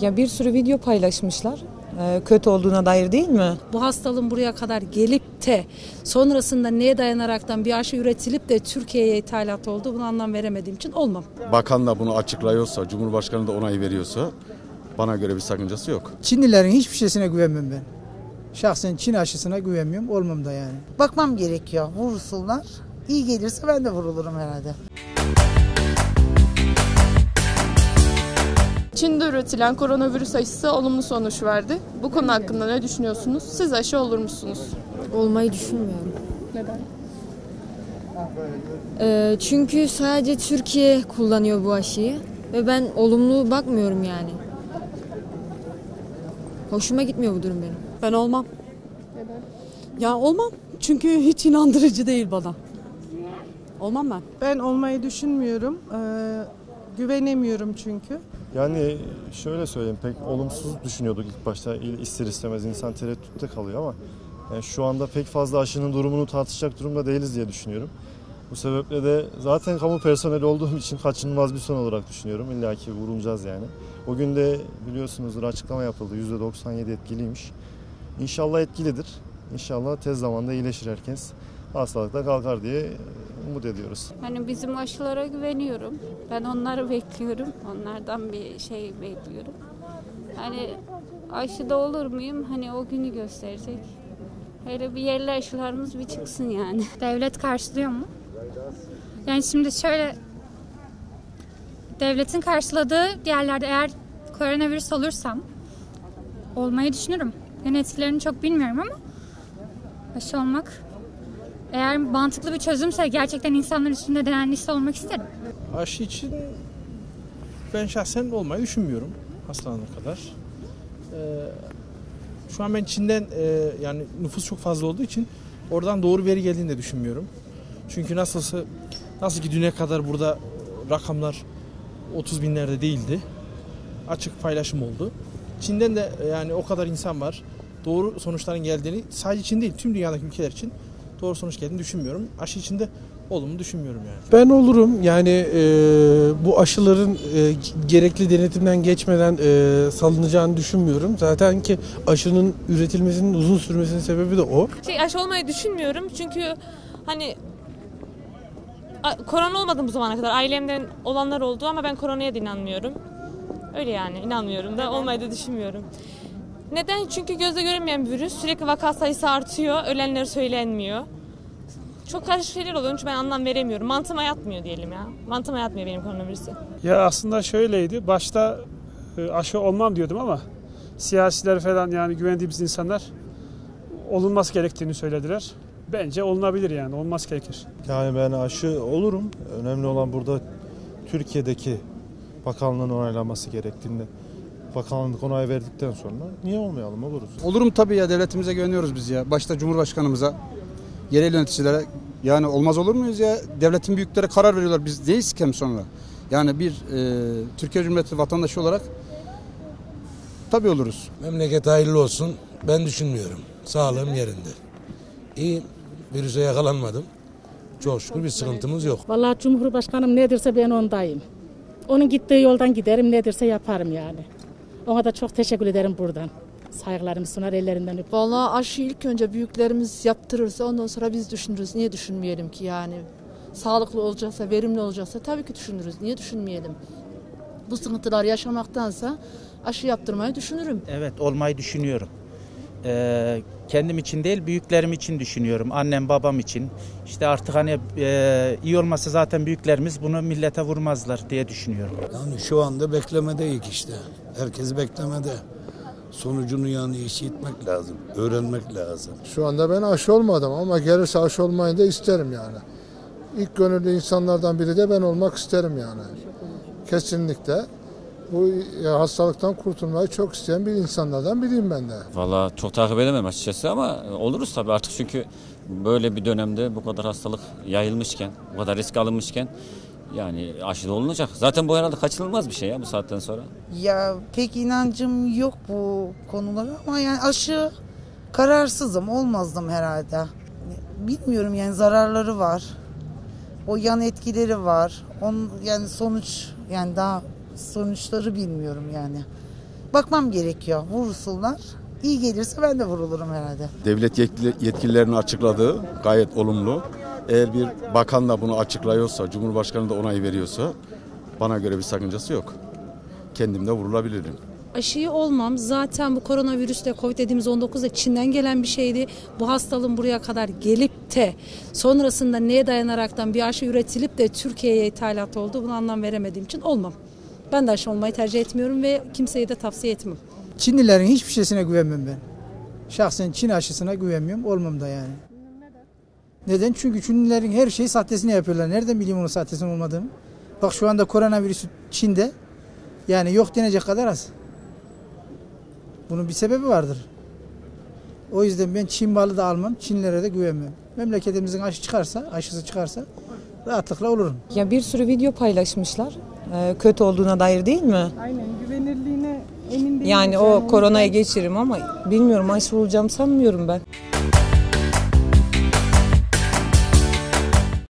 Ya bir sürü video paylaşmışlar. Kötü olduğuna dair değil mi? Bu hastalığın buraya kadar gelip de sonrasında neye dayanaraktan bir aşı üretilip de Türkiye'ye ithalat oldu, bunu anlam veremediğim için olmam. Bakan da bunu açıklıyorsa, Cumhurbaşkanı da onayı veriyorsa bana göre bir sakıncası yok. Çinlilerin hiçbir şeysine güvenmem ben. Şahsen Çin aşısına güvenmiyorum, olmam da yani. Bakmam gerekiyor, vurulsunlar. İyi gelirse ben de vurulurum herhalde. Çin'de üretilen koronavirüs aşısı olumlu sonuç verdi. Bu konu hakkında ne düşünüyorsunuz? Siz aşı olur musunuz? Olmayı düşünmüyorum. Neden? Çünkü sadece Türkiye kullanıyor bu aşıyı ve ben olumlu bakmıyorum yani. Hoşuma gitmiyor bu durum benim. Ben olmam. Neden? Ya olmam. Çünkü hiç inandırıcı değil bana. Olmam ben. Ben olmayı düşünmüyorum. Güvenemiyorum çünkü. Yani şöyle söyleyeyim, pek olumsuz düşünüyorduk ilk başta, ister istemez insan tereddütte kalıyor ama yani şu anda pek fazla aşının durumunu tartışacak durumda değiliz diye düşünüyorum. Bu sebeple de zaten kamu personeli olduğum için kaçınılmaz bir son olarak düşünüyorum. İlla ki vurulacağız yani. O gün de biliyorsunuzdur açıklama yapıldı, %97 etkiliymiş. İnşallah etkilidir. İnşallah tez zamanda iyileşir herkes. Hastalıkta kalkar diye umut ediyoruz. Hani bizim aşılara güveniyorum. Ben onları bekliyorum. Onlardan bir şey bekliyorum. Hani aşıda olur muyum? Hani o günü gösterecek. Hele bir yerli aşılarımız bir çıksın yani. Devlet karşılıyor mu? Yani şimdi şöyle, devletin karşıladığı diğerlerde eğer koronavirüs olursam olmayı düşünürüm. Yani etkilerini çok bilmiyorum ama aşı olmak, eğer mantıklı bir çözümse, gerçekten insanlar üstünde denenliyse olmak isterim. Aşı için ben şahsen olmayı düşünmüyorum hastalanana kadar. Şu an ben Çin'den yani nüfus çok fazla olduğu için oradan doğru veri geldiğini de düşünmüyorum. Çünkü nasıl ki düne kadar burada rakamlar 30 binlerde değildi. Açık paylaşım oldu. Çin'den de yani o kadar insan var. Doğru sonuçların geldiğini, sadece Çin değil tüm dünyadaki ülkeler için doğru sonuç geldiğini düşünmüyorum. Aşı için de olumlu düşünmüyorum yani. Ben olurum. Yani bu aşıların gerekli denetimden geçmeden salınacağını düşünmüyorum. Zaten ki aşının üretilmesinin uzun sürmesinin sebebi de o. Aşı olmayı düşünmüyorum çünkü hani korona olmadım bu zamana kadar. Ailemden olanlar oldu ama ben koronaya da inanmıyorum. Öyle yani, inanmıyorum da, olmayı da düşünmüyorum. Neden? Çünkü gözle görünmeyen bir virüs. Sürekli vaka sayısı artıyor, ölenler söylenmiyor. Çok karışık şeyler oluyor, çünkü ben anlam veremiyorum. Mantığıma yatmıyor diyelim ya. Mantığıma yatmıyor benim koronavirüsü. Ya aslında şöyleydi, başta aşı olmam diyordum ama siyasiler falan, yani güvendiğimiz insanlar olunması gerektiğini söylediler. Bence olunabilir yani, olmaz gerekir. Yani ben aşı olurum. Önemli olan burada Türkiye'deki bakanlığın onaylanması gerektiğini. Bakanlık onay verdikten sonra niye olmayalım, oluruz. Olurum tabii ya, devletimize güveniyoruz biz ya. Başta Cumhurbaşkanımıza, yerel yöneticilere, yani olmaz olur muyuz ya? Devletin büyükleri karar veriyorlar, biz değiliz ki hem sonra. Yani bir Türkiye Cumhuriyeti vatandaşı olarak tabii oluruz. Memleket hayırlı olsun, ben düşünmüyorum. Sağlığım yerinde. İyi, virüse yakalanmadım. Çok şükür bir sıkıntımız yok. Vallahi Cumhurbaşkanım ne derse ben ondayım. Onun gittiği yoldan giderim, ne derse yaparım yani. Ona da çok teşekkür ederim buradan. Saygılarımı sunar, ellerinden öpüyorum. Vallahi aşı ilk önce büyüklerimiz yaptırırsa ondan sonra biz düşünürüz. Niye düşünmeyelim ki yani? Sağlıklı olacaksa, verimli olacaksa tabii ki düşünürüz. Niye düşünmeyelim? Bu sıkıntılar yaşamaktansa aşı yaptırmayı düşünürüm. Evet, olmayı düşünüyorum. Kendim için değil, büyüklerim için düşünüyorum. Annem, babam için. İşte artık hani iyi olmasa zaten büyüklerimiz bunu millete vurmazlar diye düşünüyorum. Yani şu anda beklemedeyik işte. Herkes beklemede. Sonucunu yani işitmek lazım, öğrenmek lazım. Şu anda ben aşı olmadım ama gelirse aşı olmayı da isterim yani. İlk gönüllü insanlardan biri de ben olmak isterim yani. Kesinlikle. Bu hastalıktan kurtulmayı çok isteyen bir insanlardan biriyim ben de. Vallahi çok takip edemem açıkçası ama oluruz tabii artık, çünkü böyle bir dönemde bu kadar hastalık yayılmışken, bu kadar risk alınmışken yani aşı da olunacak. Zaten bu herhalde kaçınılmaz bir şey ya bu saatten sonra. Ya pek inancım yok bu konulara ama yani aşı kararsızım, olmazdım herhalde. Bilmiyorum yani, zararları var. O yan etkileri var. Onun yani sonuçları bilmiyorum yani. bakmam gerekiyor. Vurursunlar. İyi gelirse ben de vurulurum herhalde. Devlet yetkililerinin açıkladığı gayet olumlu. Eğer bir bakan da bunu açıklıyorsa, Cumhurbaşkanı da onayı veriyorsa bana göre bir sakıncası yok. Kendim de vurulabilirim. Aşıyı olmam zaten bu koronavirüsle Covid dediğimiz 19'da Çin'den gelen bir şeydi. Bu hastalığın buraya kadar gelip de sonrasında neye dayanaraktan bir aşı üretilip de Türkiye'ye ithalat oldu. Bunu anlam veremediğim için olmam. Ben de aşı olmayı tercih etmiyorum ve kimseye de tavsiye etmem. Çinlilerin hiçbir şeysine güvenmem ben. Şahsen Çin aşısına güvenmiyorum. Olmam da yani. Neden? Çünkü Çinlilerin her şeyi sahtesini yapıyorlar. Nereden bileyim onun sahtesinin olmadığını? Bak şu anda koronavirüs Çin'de. Yani yok denecek kadar az. Bunun bir sebebi vardır. O yüzden ben Çin malı da almam, Çinlilere de güvenmem. Memleketimizin aşısı çıkarsa rahatlıkla olurum. Ya bir sürü video paylaşmışlar. Kötü olduğuna dair değil mi? Aynen, güvenirliğine emin değilim. Yani o koronayı geçiririm ama bilmiyorum, aşı olacağım sanmıyorum ben.